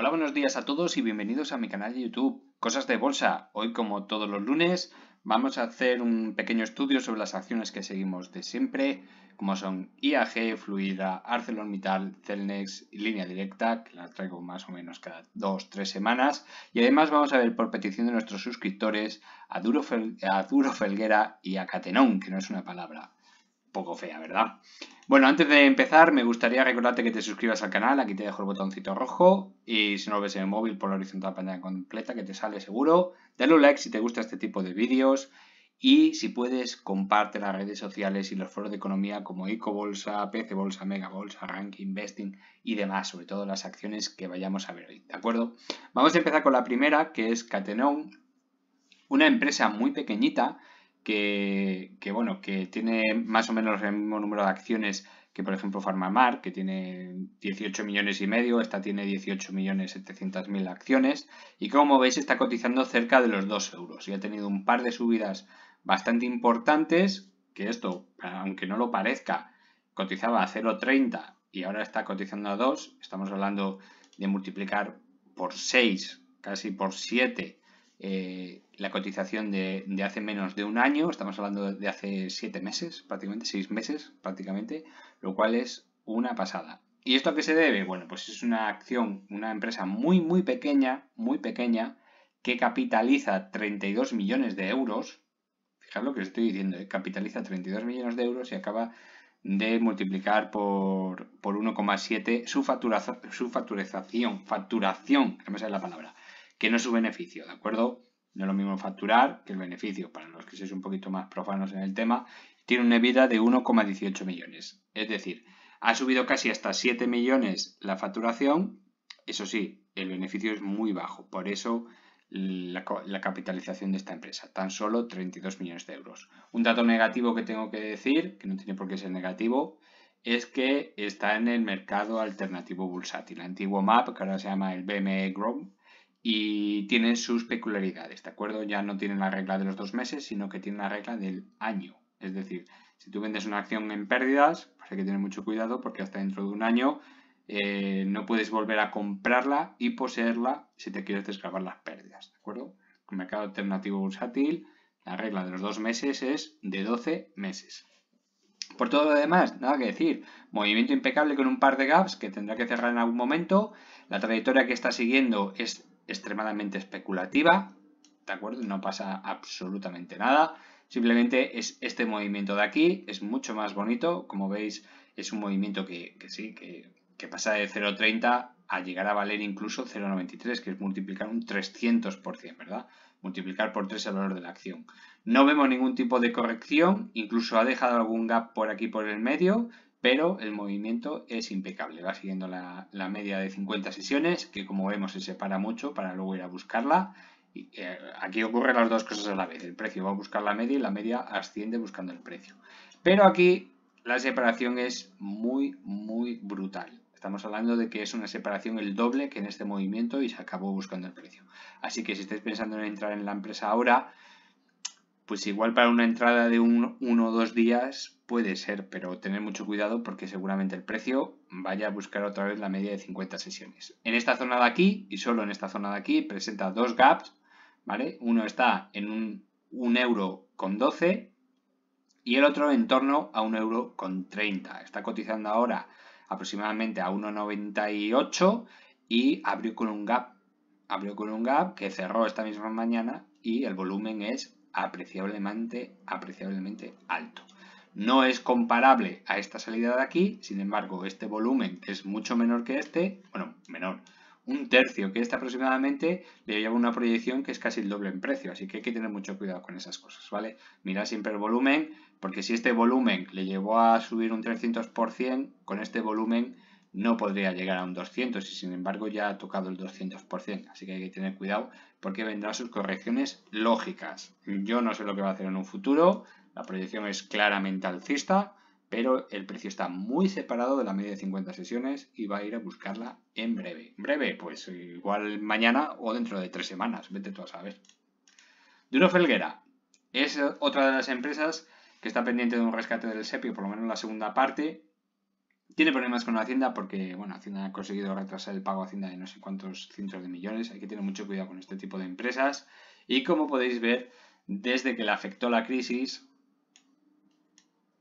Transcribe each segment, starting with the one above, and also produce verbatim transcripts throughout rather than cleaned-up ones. Hola, buenos días a todos y bienvenidos a mi canal de YouTube, Cosas de Bolsa. Hoy, como todos los lunes, vamos a hacer un pequeño estudio sobre las acciones que seguimos de siempre, como son I A G, Fluidra, ArcelorMittal, Cellnex y Línea Directa, que las traigo más o menos cada dos tres semanas. Y además vamos a ver, por petición de nuestros suscriptores, a Duro, Fel a Duro Felguera y a Catenon, que no es una palabra poco fea, ¿verdad? Bueno, antes de empezar me gustaría recordarte que te suscribas al canal, aquí te dejo el botoncito rojo y si no lo ves en el móvil por la horizontal pantalla completa que te sale seguro, dale un like si te gusta este tipo de vídeos y si puedes comparte las redes sociales y los foros de economía como Eco Bolsa, P C Bolsa, Mega Bolsa, Rank Investing y demás, sobre todo las acciones que vayamos a ver hoy, ¿de acuerdo? Vamos a empezar con la primera, que es Catenon, una empresa muy pequeñita Que, que bueno, que tiene más o menos el mismo número de acciones que por ejemplo PharmaMar, que tiene dieciocho millones y medio, esta tiene dieciocho millones setecientas mil acciones y como veis está cotizando cerca de los dos euros y ha tenido un par de subidas bastante importantes, que esto, aunque no lo parezca, cotizaba a cero coma treinta y ahora está cotizando a dos, estamos hablando de multiplicar por seis, casi por siete, Eh, la cotización de, de hace menos de un año, estamos hablando de hace siete meses, prácticamente, seis meses prácticamente, lo cual es una pasada. ¿Y esto a qué se debe? Bueno, pues es una acción, una empresa muy, muy pequeña, muy pequeña, que capitaliza treinta y dos millones de euros. Fijaos lo que os estoy diciendo, ¿eh? Capitaliza treinta y dos millones de euros y acaba de multiplicar por, por uno coma siete su, factura, su facturación, facturación, que me sale la palabra, que no es su beneficio, ¿de acuerdo? No es lo mismo facturar que el beneficio, para los que sois un poquito más profanos en el tema, tiene una EBITDA de uno coma dieciocho millones. Es decir, ha subido casi hasta siete millones la facturación, eso sí, el beneficio es muy bajo, por eso la, la capitalización de esta empresa, tan solo treinta y dos millones de euros. Un dato negativo que tengo que decir, que no tiene por qué ser negativo, es que está en el mercado alternativo bursátil, antiguo M A P, que ahora se llama el B M E Growth, y tienen sus peculiaridades, ¿de acuerdo? Ya no tienen la regla de los dos meses, sino que tienen la regla del año. Es decir, si tú vendes una acción en pérdidas, pues hay que tener mucho cuidado porque hasta dentro de un año eh, no puedes volver a comprarla y poseerla si te quieres desgravar las pérdidas, ¿de acuerdo? El mercado alternativo bursátil, la regla de los dos meses es de doce meses. Por todo lo demás, nada que decir. Movimiento impecable con un par de gaps que tendrá que cerrar en algún momento. La trayectoria que está siguiendo es extremadamente especulativa, ¿de acuerdo? No pasa absolutamente nada, simplemente es este movimiento de aquí, es mucho más bonito, como veis es un movimiento que, que sí, que, que pasa de cero coma treinta a llegar a valer incluso cero coma noventa y tres, que es multiplicar un trescientos por ciento, ¿verdad? Multiplicar por tres el valor de la acción. No vemos ningún tipo de corrección, incluso ha dejado algún gap por aquí por el medio, pero el movimiento es impecable, va siguiendo la, la media de cincuenta sesiones, que como vemos se separa mucho para luego ir a buscarla. Y, eh, aquí ocurren las dos cosas a la vez, el precio va a buscar la media y la media asciende buscando el precio. Pero aquí la separación es muy, muy brutal. Estamos hablando de que es una separación el doble que en este movimiento y se acabó buscando el precio. Así que si estáis pensando en entrar en la empresa ahora, pues igual para una entrada de un, uno o dos días puede ser, pero tener mucho cuidado porque seguramente el precio vaya a buscar otra vez la media de cincuenta sesiones. En esta zona de aquí, y solo en esta zona de aquí, presenta dos gaps, ¿vale? Uno está en un, un euro con doce y el otro en torno a un euro con treinta. Está cotizando ahora aproximadamente a uno noventa y ocho y abrió con un gap, abrió con un gap que cerró esta misma mañana y el volumen es apreciablemente, apreciablemente alto. No es comparable a esta salida de aquí, sin embargo, este volumen, que es mucho menor que este, bueno, menor, un tercio que este aproximadamente, le lleva una proyección que es casi el doble en precio, así que hay que tener mucho cuidado con esas cosas, ¿vale? Mirad siempre el volumen, porque si este volumen le llevó a subir un trescientos por ciento, con este volumen no podría llegar a un doscientos por ciento, y sin embargo ya ha tocado el doscientos por ciento, así que hay que tener cuidado porque vendrán sus correcciones lógicas. Yo no sé lo que va a hacer en un futuro, la proyección es claramente alcista, pero el precio está muy separado de la media de cincuenta sesiones y va a ir a buscarla en breve. Breve, pues igual mañana o dentro de tres semanas, vete tú a saber. Duro Felguera es otra de las empresas que está pendiente de un rescate del SEPI, por lo menos la segunda parte. Tiene problemas con la Hacienda porque, bueno, Hacienda ha conseguido retrasar el pago a Hacienda de no sé cuántos cientos de millones. Hay que tener mucho cuidado con este tipo de empresas. Y como podéis ver, desde que le afectó la crisis,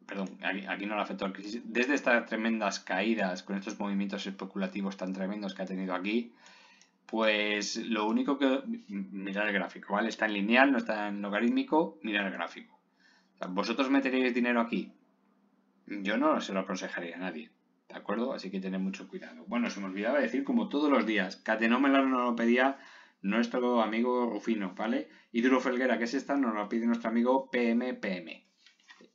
perdón, aquí, aquí no le afectó la crisis, desde estas tremendas caídas, con estos movimientos especulativos tan tremendos que ha tenido aquí, pues lo único que... Mirad el gráfico, ¿vale? Está en lineal, no está en logarítmico, mirad el gráfico. O sea, ¿vosotros meteríais dinero aquí? Yo no se lo aconsejaría a nadie, ¿de acuerdo? Así que tened mucho cuidado. Bueno, se me olvidaba decir, como todos los días, Catenon me lo pedía nuestro amigo Rufino, ¿vale? Y Duro Felguera, que es esta, nos lo pide nuestro amigo P M P M.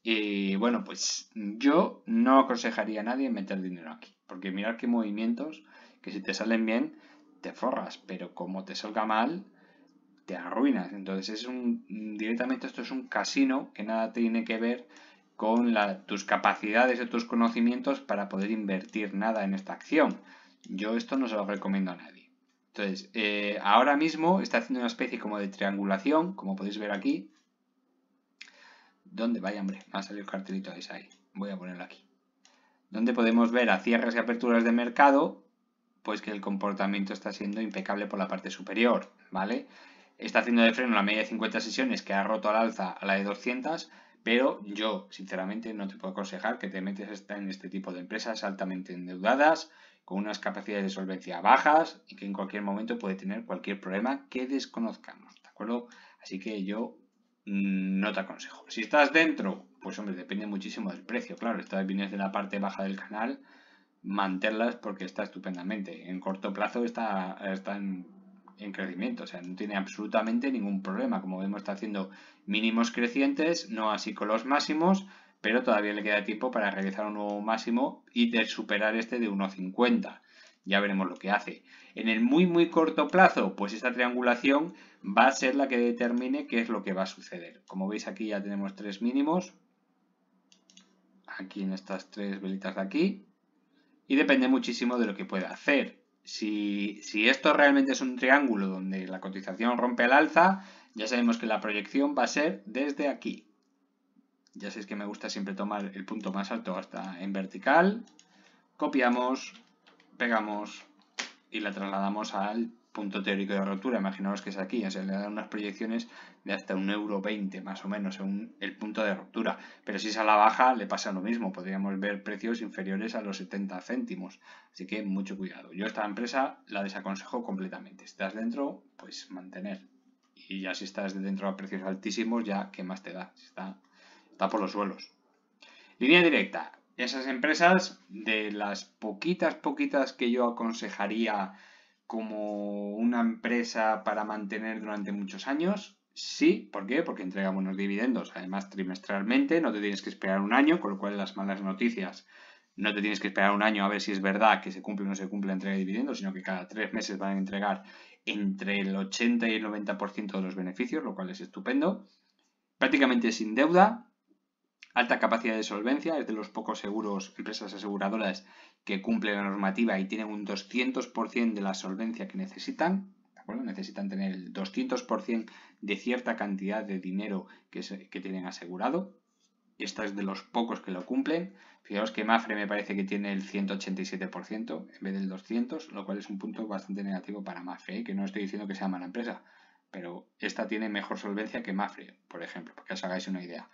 Y bueno, pues yo no aconsejaría a nadie meter dinero aquí. Porque mirad qué movimientos, que si te salen bien, te forras. Pero como te salga mal, te arruinas. Entonces es un directamente esto es un casino que nada tiene que ver con la, tus capacidades o tus conocimientos para poder invertir nada en esta acción. Yo esto no se lo recomiendo a nadie. Entonces, eh, ahora mismo está haciendo una especie como de triangulación, como podéis ver aquí. ¿Dónde? Vaya, hombre, me ha salido el cartelito ese ahí. Voy a ponerlo aquí. Donde podemos ver a cierres y aperturas de mercado, pues que el comportamiento está siendo impecable por la parte superior, ¿vale? Está haciendo de freno la media de cincuenta sesiones, que ha roto al alza a la de doscientas, pero yo, sinceramente, no te puedo aconsejar que te metes en este tipo de empresas altamente endeudadas, con unas capacidades de solvencia bajas y que en cualquier momento puede tener cualquier problema que desconozcamos, ¿de acuerdo? Así que yo mmm, no te aconsejo. Si estás dentro, pues hombre, depende muchísimo del precio, claro, estas vienes de la parte baja del canal, mantenerlas porque está estupendamente. En corto plazo está, está en, en crecimiento, o sea, no tiene absolutamente ningún problema. Como vemos, está haciendo mínimos crecientes, no así con los máximos, pero todavía le queda tiempo para realizar un nuevo máximo y de superar este de uno cincuenta. Ya veremos lo que hace. En el muy muy corto plazo, pues esta triangulación va a ser la que determine qué es lo que va a suceder. Como veis aquí ya tenemos tres mínimos, aquí en estas tres velitas de aquí, y depende muchísimo de lo que pueda hacer. Si, si esto realmente es un triángulo donde la cotización rompe el alza, ya sabemos que la proyección va a ser desde aquí. Ya sabéis que me gusta siempre tomar el punto más alto hasta en vertical. Copiamos, pegamos y la trasladamos al punto teórico de rotura. Imaginaos que es aquí, o sea, le dan unas proyecciones de hasta un euro veinte más o menos según el punto de ruptura. Pero si es a la baja le pasa lo mismo, podríamos ver precios inferiores a los setenta céntimos. Así que mucho cuidado. Yo esta empresa la desaconsejo completamente. Si estás dentro, pues mantener. Y ya si estás dentro a precios altísimos, ya qué más te da. Si está... está por los suelos. Línea Directa. Esas empresas, de las poquitas, poquitas que yo aconsejaría como una empresa para mantener durante muchos años, sí. ¿Por qué? Porque entrega buenos dividendos. Además, trimestralmente, no te tienes que esperar un año, con lo cual las malas noticias, no te tienes que esperar un año a ver si es verdad que se cumple o no se cumple la entrega de dividendos, sino que cada tres meses van a entregar entre el ochenta y el noventa por ciento de los beneficios, lo cual es estupendo. Prácticamente sin deuda. Alta capacidad de solvencia, es de los pocos seguros, empresas aseguradoras que cumplen la normativa y tienen un doscientos por ciento de la solvencia que necesitan, ¿de acuerdo? Necesitan tener el doscientos por ciento de cierta cantidad de dinero que, se, que tienen asegurado. Esta es de los pocos que lo cumplen. Fijaos que Mapfre me parece que tiene el ciento ochenta y siete por ciento en vez del doscientos por ciento, lo cual es un punto bastante negativo para Mapfre, ¿eh? Que no estoy diciendo que sea mala empresa, pero esta tiene mejor solvencia que Mapfre, por ejemplo, para que os hagáis una idea.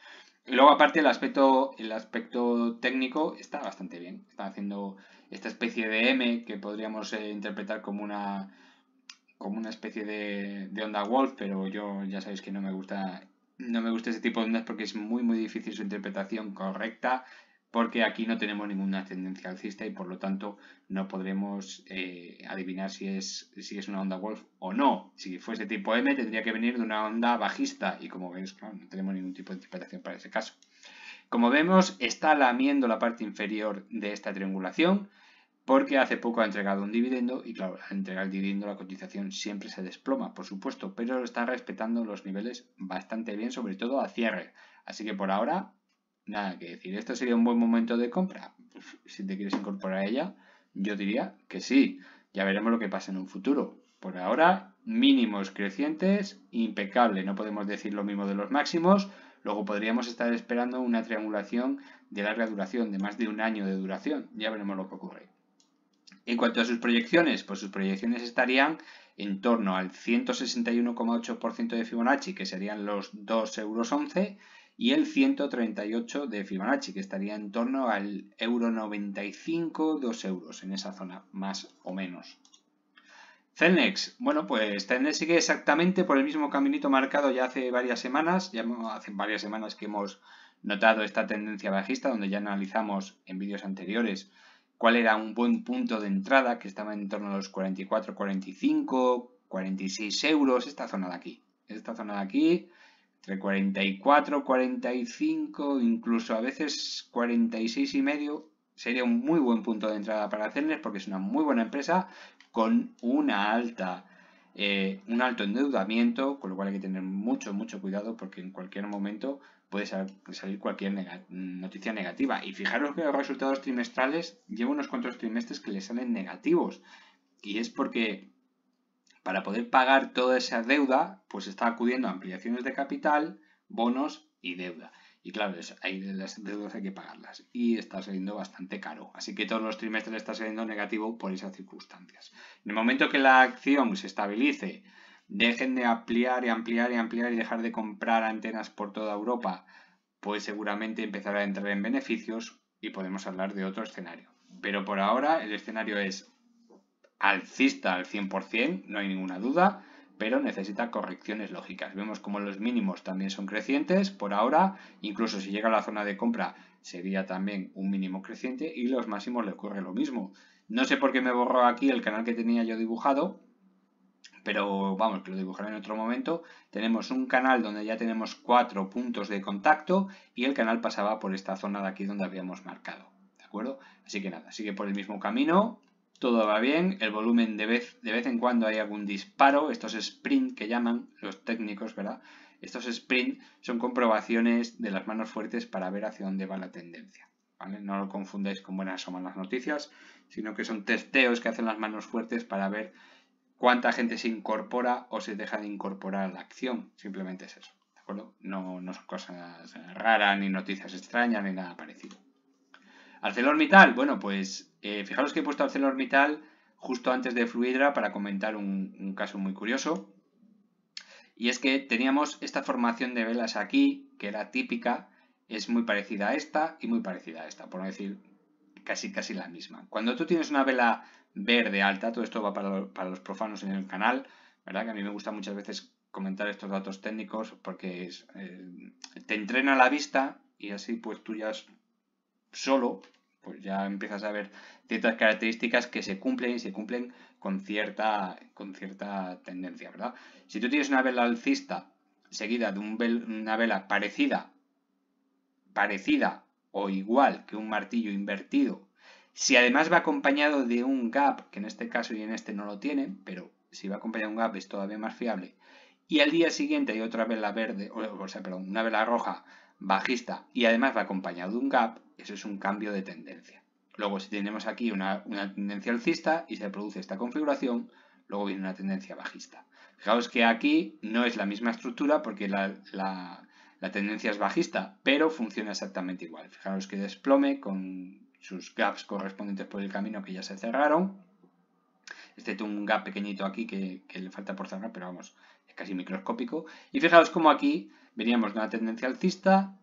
Y luego, aparte, el aspecto, el aspecto técnico está bastante bien. Está haciendo esta especie de M que podríamos eh, interpretar como una, como una especie de, de onda Wolf, pero yo ya sabéis que no me gusta, no me gusta ese tipo de ondas porque es muy, muy difícil su interpretación correcta, porque aquí no tenemos ninguna tendencia alcista y, por lo tanto, no podremos eh, adivinar si es, si es una onda Wolf o no. Si fuese tipo M, tendría que venir de una onda bajista y, como veis, claro, no tenemos ningún tipo de interpretación para ese caso. Como vemos, está lamiendo la parte inferior de esta triangulación porque hace poco ha entregado un dividendo y, claro, al entregar el dividendo la cotización siempre se desploma, por supuesto, pero está respetando los niveles bastante bien, sobre todo a cierre. Así que, por ahora... nada que decir. ¿Esto sería un buen momento de compra? Pues, si te quieres incorporar a ella, yo diría que sí. Ya veremos lo que pasa en un futuro. Por ahora, mínimos crecientes, impecable. No podemos decir lo mismo de los máximos, Luego podríamos estar esperando una triangulación de larga duración, de más de un año de duración. Ya veremos lo que ocurre. En cuanto a sus proyecciones, pues sus proyecciones estarían en torno al ciento sesenta y uno coma ocho por ciento de Fibonacci, que serían los dos euros once, y el ciento treinta y ocho de Fibonacci, que estaría en torno al uno noventa y cinco, dos euros, en esa zona, más o menos. Cellnex, bueno, pues Cellnex sigue exactamente por el mismo caminito marcado ya hace varias semanas, ya hace varias semanas que hemos notado esta tendencia bajista, donde ya analizamos en vídeos anteriores cuál era un buen punto de entrada, que estaba en torno a los cuarenta y cuatro, cuarenta y cinco, cuarenta y seis euros, esta zona de aquí, esta zona de aquí, entre cuarenta y cuatro, cuarenta y cinco, incluso a veces cuarenta y seis y medio, sería un muy buen punto de entrada para Cellnex, porque es una muy buena empresa, con una alta, eh, un alto endeudamiento, con lo cual hay que tener mucho, mucho cuidado, porque en cualquier momento puede salir cualquier neg- noticia negativa. Y fijaros que los resultados trimestrales, llevo unos cuantos trimestres que le salen negativos, y es porque para poder pagar toda esa deuda, pues está acudiendo a ampliaciones de capital, bonos y deuda. Y claro, hay las deudas hay que pagarlas y está saliendo bastante caro. Así que todos los trimestres está saliendo negativo por esas circunstancias. En el momento que la acción se estabilice, dejen de ampliar y ampliar y ampliar y dejar de comprar antenas por toda Europa, pues seguramente empezará a entrar en beneficios y podemos hablar de otro escenario. Pero por ahora el escenario es alcista al cien por cien, no hay ninguna duda, pero necesita correcciones lógicas. Vemos como los mínimos también son crecientes por ahora, incluso si llega a la zona de compra sería también un mínimo creciente y los máximos le ocurre lo mismo. No sé por qué me borró aquí el canal que tenía yo dibujado, pero vamos, que lo dibujaré en otro momento. Tenemos un canal donde ya tenemos cuatro puntos de contacto y el canal pasaba por esta zona de aquí donde habíamos marcado, ¿de acuerdo? Así que nada, sigue por el mismo camino. Todo va bien, el volumen de vez, de vez en cuando hay algún disparo, estos sprint que llaman los técnicos, ¿verdad? Estos sprint son comprobaciones de las manos fuertes para ver hacia dónde va la tendencia, ¿vale? No lo confundáis con buenas o malas noticias, sino que son testeos que hacen las manos fuertes para ver cuánta gente se incorpora o se deja de incorporar a la acción, simplemente es eso, ¿de acuerdo? No, no son cosas raras, ni noticias extrañas, ni nada parecido. ArcelorMittal, bueno, pues eh, fijaros que he puesto ArcelorMittal justo antes de Fluidra para comentar un, un caso muy curioso. Y es que teníamos esta formación de velas aquí, que era típica, es muy parecida a esta y muy parecida a esta, por no decir casi casi la misma. Cuando tú tienes una vela verde alta, todo esto va para, para los profanos en el canal, ¿verdad? Que a mí me gusta muchas veces comentar estos datos técnicos porque es, eh, te entrena la vista y así pues tú ya... solo, pues ya empiezas a ver ciertas características que se cumplen y se cumplen con cierta, con cierta tendencia, ¿verdad? Si tú tienes una vela alcista seguida de un vel, una vela parecida, parecida o igual que un martillo invertido, si además va acompañado de un gap, que en este caso y en este no lo tienen, pero si va acompañado de un gap es todavía más fiable, y al día siguiente hay otra vela verde, o, o sea, perdón, una vela roja bajista y además va acompañado de un gap, eso es un cambio de tendencia. Luego si tenemos aquí una, una tendencia alcista y se produce esta configuración, luego viene una tendencia bajista. Fijaos que aquí no es la misma estructura porque la, la, la tendencia es bajista, pero funciona exactamente igual. Fijaos que desplome con sus gaps correspondientes por el camino que ya se cerraron. Este tuvo un gap pequeñito aquí que, que le falta por cerrar, pero vamos, es casi microscópico. Y fijaos como aquí veníamos de una tendencia alcista,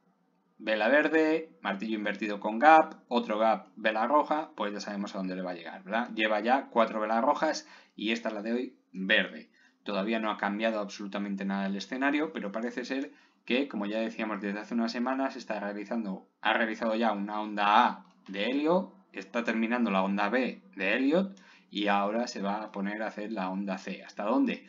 vela verde, martillo invertido con gap, otro gap, vela roja, pues ya sabemos a dónde le va a llegar, ¿verdad? Lleva ya cuatro velas rojas y esta es la de hoy, verde. Todavía no ha cambiado absolutamente nada el escenario, pero parece ser que, como ya decíamos desde hace unas semanas, está realizando, ha realizado ya una onda A de Elliot, está terminando la onda B de Elliot, y ahora se va a poner a hacer la onda C. ¿Hasta dónde?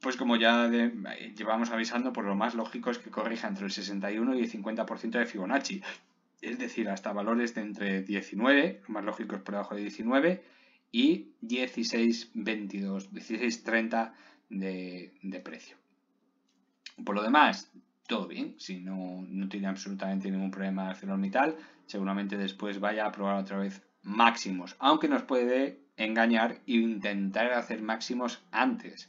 Pues como ya de, llevamos avisando, por lo más lógico es que corrija entre el sesenta y uno y el cincuenta por ciento de Fibonacci. Es decir, hasta valores de entre diecinueve, lo más lógico es por debajo de diecinueve, y dieciséis veintidós, dieciséis treinta de, de precio. Por lo demás, todo bien. Si no, no tiene absolutamente ningún problema ArcelorMittal, seguramente después vaya a probar otra vez máximos, aunque nos puede engañar e intentar hacer máximos antes,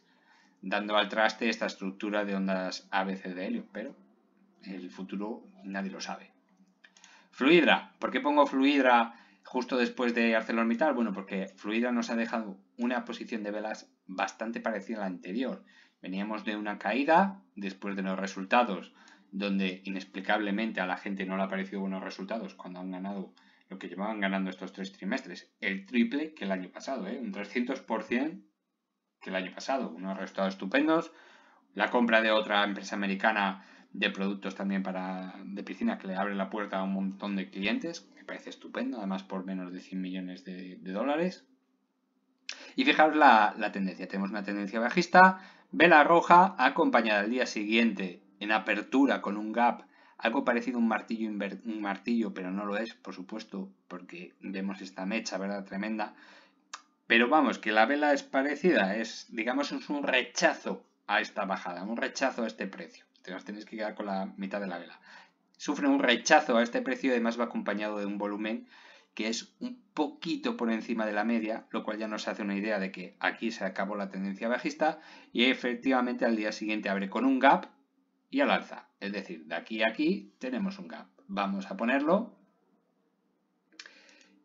dando al traste esta estructura de ondas A B C de helio, pero el futuro nadie lo sabe. Fluidra. ¿Por qué pongo Fluidra justo después de ArcelorMittal? Bueno, porque Fluidra nos ha dejado una posición de velas bastante parecida a la anterior. Veníamos de una caída después de los resultados, donde inexplicablemente a la gente no le han parecido buenos resultados cuando han ganado lo que llevaban ganando estos tres trimestres. El triple que el año pasado, ¿eh? Un trescientos por ciento que el año pasado. Unos resultados estupendos. La compra de otra empresa americana de productos también para de piscina que le abre la puerta a un montón de clientes. Me parece estupendo, además por menos de cien millones de, de dólares. Y fijaos la, la tendencia. Tenemos una tendencia bajista, vela roja acompañada al día siguiente en apertura con un gap, algo parecido a un martillo, un martillo, pero no lo es, por supuesto, porque vemos esta mecha, ¿verdad? Tremenda. Pero vamos, que la vela es parecida, es, digamos, es un rechazo a esta bajada, un rechazo a este precio. Te os tenéis que quedar con la mitad de la vela. Sufre un rechazo a este precio y además va acompañado de un volumen que es un poquito por encima de la media, lo cual ya nos hace una idea de que aquí se acabó la tendencia bajista y efectivamente al día siguiente abre con un gap y al alza. Es decir, de aquí a aquí tenemos un gap. Vamos a ponerlo.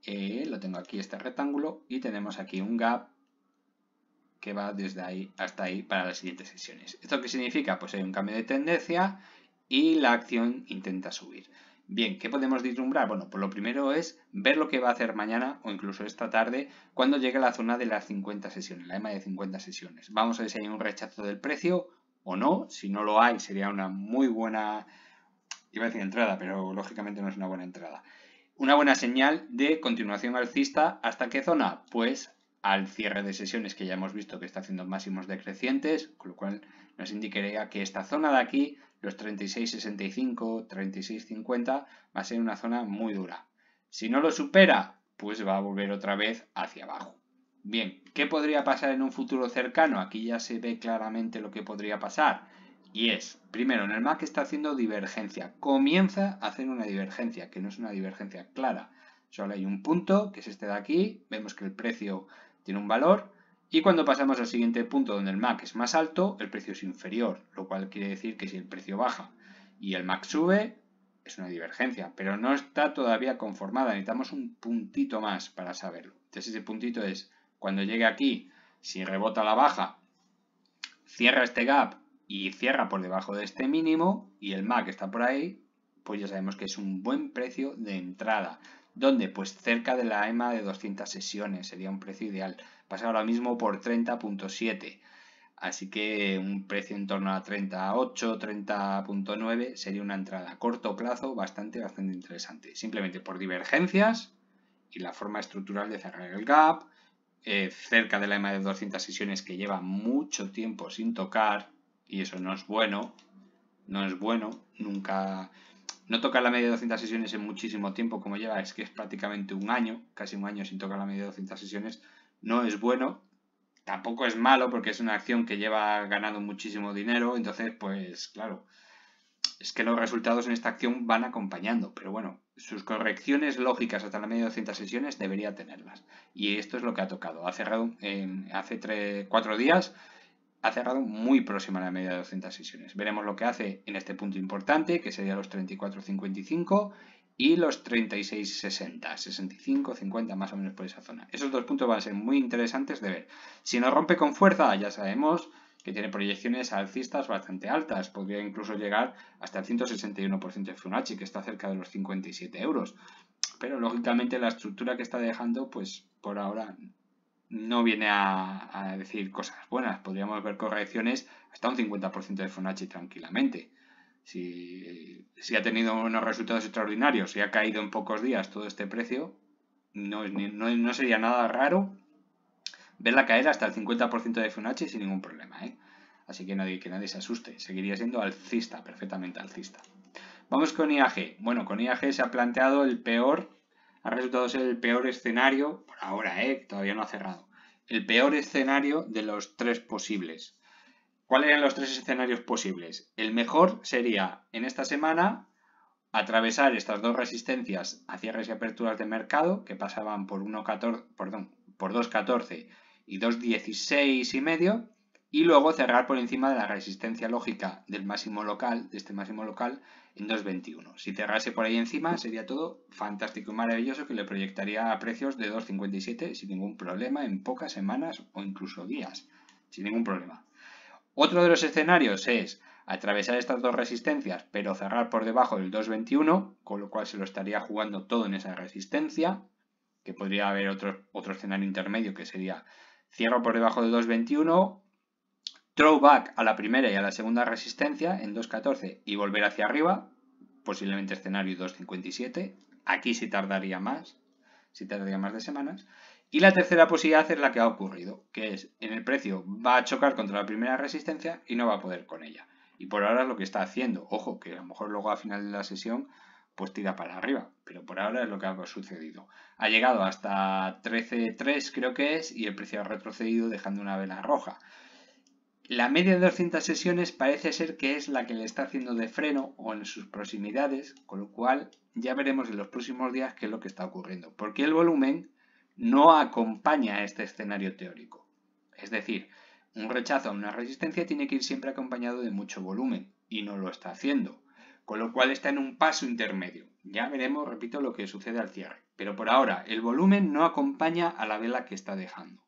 Eh, lo tengo aquí, este rectángulo, y tenemos aquí un gap que va desde ahí hasta ahí para las siguientes sesiones. ¿Esto qué significa? Pues hay un cambio de tendencia y la acción intenta subir. Bien, ¿qué podemos vislumbrar? Bueno, pues lo primero es ver lo que va a hacer mañana o incluso esta tarde cuando llegue a la zona de las cincuenta sesiones, la E M A de cincuenta sesiones. Vamos a ver si hay un rechazo del precio o no. Si no lo hay, sería una muy buena, iba a decir entrada, pero lógicamente no es una buena entrada. Una buena señal de continuación alcista. ¿Hasta qué zona? Pues al cierre de sesiones, que ya hemos visto que está haciendo máximos decrecientes, con lo cual nos indicaría que esta zona de aquí, los treinta y seis sesenta y cinco, treinta y seis cincuenta, va a ser una zona muy dura. Si no lo supera, pues va a volver otra vez hacia abajo. Bien, ¿qué podría pasar en un futuro cercano? Aquí ya se ve claramente lo que podría pasar. Y es, primero, en el M A C está haciendo divergencia. Comienza a hacer una divergencia, que no es una divergencia clara. Solo hay un punto, que es este de aquí. Vemos que el precio tiene un valor. Y cuando pasamos al siguiente punto, donde el M A C es más alto, el precio es inferior. Lo cual quiere decir que si el precio baja y el M A C sube, es una divergencia. Pero no está todavía conformada. Necesitamos un puntito más para saberlo. Entonces ese puntito es, cuando llegue aquí, si rebota la baja, cierra este gap y cierra por debajo de este mínimo y el M A C está por ahí, pues ya sabemos que es un buen precio de entrada. ¿Dónde? Pues cerca de la E M A de doscientas sesiones, sería un precio ideal. Pasa ahora mismo por treinta punto siete, así que un precio en torno a treinta punto ocho, treinta punto nueve sería una entrada a corto plazo bastante, bastante interesante. Simplemente por divergencias y la forma estructural de cerrar el gap. Eh, cerca de la E M A de doscientas sesiones que lleva mucho tiempo sin tocar y eso no es bueno, no es bueno, nunca, no tocar la media de doscientas sesiones en muchísimo tiempo como lleva, es que es prácticamente un año, casi un año sin tocar la media de doscientas sesiones, no es bueno, tampoco es malo porque es una acción que lleva ganando muchísimo dinero, entonces pues claro, es que los resultados en esta acción van acompañando, pero bueno, sus correcciones lógicas hasta la media de doscientas sesiones debería tenerlas. Y esto es lo que ha tocado. Ha cerrado en, hace tres, cuatro días, ha cerrado muy próxima a la media de doscientas sesiones. Veremos lo que hace en este punto importante, que sería los treinta y cuatro cincuenta y cinco y los treinta y seis sesenta, sesenta y cinco cincuenta más o menos por esa zona. Esos dos puntos van a ser muy interesantes de ver. Si nos rompe con fuerza, ya sabemos que tiene proyecciones alcistas bastante altas, podría incluso llegar hasta el ciento sesenta y uno por ciento de Fibonacci, que está cerca de los cincuenta y siete euros. Pero lógicamente la estructura que está dejando, pues por ahora no viene a, a decir cosas buenas. Podríamos ver correcciones hasta un cincuenta por ciento de Fibonacci tranquilamente. Si, si ha tenido unos resultados extraordinarios y ha caído en pocos días todo este precio, no, es, no, no sería nada raro verla caer hasta el cincuenta por ciento de Fibonacci sin ningún problema, ¿eh? Así que nadie, que nadie se asuste. Seguiría siendo alcista, perfectamente alcista. Vamos con I A G. Bueno, con I A G se ha planteado el peor, ha resultado ser el peor escenario, por ahora, ¿eh? Todavía no ha cerrado, el peor escenario de los tres posibles. ¿Cuáles eran los tres escenarios posibles? El mejor sería, en esta semana, atravesar estas dos resistencias a cierres y aperturas de mercado, que pasaban por uno catorce, perdón, por dos catorce y dos dieciséis y medio, y luego cerrar por encima de la resistencia lógica del máximo local, de este máximo local, en dos veintiuno. Si cerrase por ahí encima sería todo fantástico y maravilloso, que le proyectaría a precios de dos cincuenta y siete sin ningún problema en pocas semanas o incluso días, sin ningún problema. Otro de los escenarios es atravesar estas dos resistencias pero cerrar por debajo del dos veintiuno, con lo cual se lo estaría jugando todo en esa resistencia, que podría haber otro, otro escenario intermedio que sería cierro por debajo del dos veintiuno, throwback a la primera y a la segunda resistencia en dos catorce y volver hacia arriba, posiblemente escenario dos cincuenta y siete, aquí sí tardaría más, sí tardaría más de semanas. Y la tercera posibilidad es la que ha ocurrido, que es en el precio va a chocar contra la primera resistencia y no va a poder con ella. Y por ahora es lo que está haciendo, ojo, que a lo mejor luego a final de la sesión pues tira para arriba, pero por ahora es lo que ha sucedido. Ha llegado hasta trece tres creo que es y el precio ha retrocedido dejando una vela roja. La media de doscientas sesiones parece ser que es la que le está haciendo de freno o en sus proximidades, con lo cual ya veremos en los próximos días qué es lo que está ocurriendo, porque el volumen no acompaña a este escenario teórico. Es decir, un rechazo a una resistencia tiene que ir siempre acompañado de mucho volumen y no lo está haciendo, con lo cual está en un paso intermedio. Ya veremos, repito, lo que sucede al cierre, pero por ahora el volumen no acompaña a la vela que está dejando.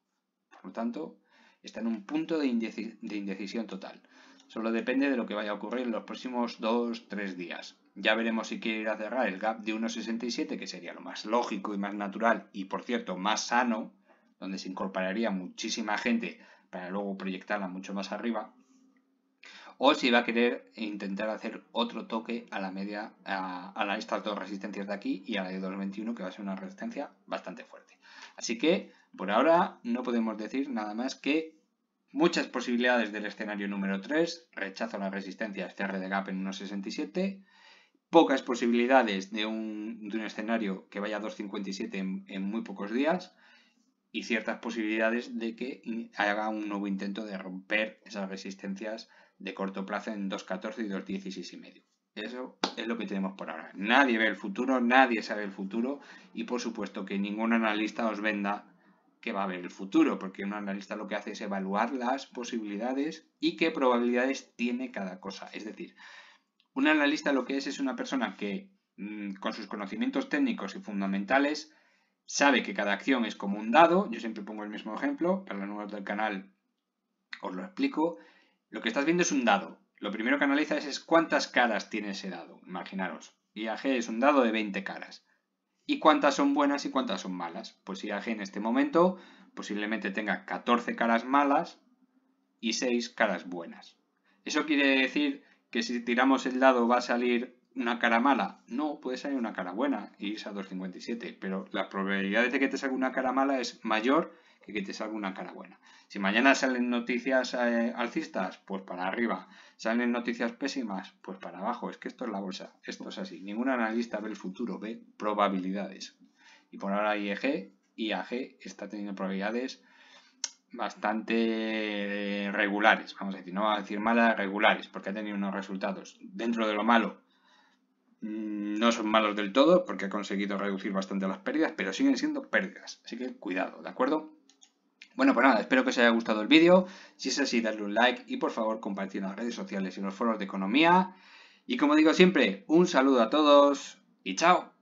Por lo tanto, está en un punto de indecisión total. Solo depende de lo que vaya a ocurrir en los próximos dos tres días. Ya veremos si quiere ir a cerrar el gap de uno sesenta y siete, que sería lo más lógico y más natural y, por cierto, más sano, donde se incorporaría muchísima gente para luego proyectarla mucho más arriba, o si va a querer intentar hacer otro toque a la media, a, a estas dos resistencias de aquí y a la de dos veintiuno, que va a ser una resistencia bastante fuerte. Así que por ahora no podemos decir nada más que muchas posibilidades del escenario número tres, rechazo a la resistencia, cierre de gap en uno sesenta y siete, pocas posibilidades de un, de un escenario que vaya a dos cincuenta y siete en, en muy pocos días, y ciertas posibilidades de que haga un nuevo intento de romper esas resistencias de corto plazo en dos catorce y dos dieciséis y medio. Eso es lo que tenemos por ahora. Nadie ve el futuro, nadie sabe el futuro y por supuesto que ningún analista os venda que va a ver el futuro, porque un analista lo que hace es evaluar las posibilidades y qué probabilidades tiene cada cosa. Es decir, un analista lo que es es una persona que con sus conocimientos técnicos y fundamentales sabe que cada acción es como un dado. Yo siempre pongo el mismo ejemplo, para los nuevos del canal os lo explico. Lo que estás viendo es un dado. Lo primero que analizas es cuántas caras tiene ese dado. Imaginaros, I A G es un dado de veinte caras. ¿Y cuántas son buenas y cuántas son malas? Pues I A G en este momento posiblemente tenga catorce caras malas y seis caras buenas. ¿Eso quiere decir que si tiramos el dado va a salir una cara mala? No, puede salir una cara buena y irse a dos cincuenta y siete, pero las probabilidades de que te salga una cara mala es mayor que que te salga una cara buena. Si mañana salen noticias eh, alcistas, pues para arriba. Salen noticias pésimas, pues para abajo. Es que esto es la bolsa, esto es así. Ningún analista ve el futuro, ve probabilidades. Y por ahora I A G está teniendo probabilidades bastante regulares, vamos a decir, no vamos a decir malas, regulares, porque ha tenido unos resultados dentro de lo malo. No son malos del todo porque ha conseguido reducir bastante las pérdidas, pero siguen siendo pérdidas, así que cuidado, ¿de acuerdo? Bueno, pues nada, espero que os haya gustado el vídeo. Si es así, dadle un like y por favor compartid en las redes sociales y en los foros de economía. Y como digo siempre, un saludo a todos y chao.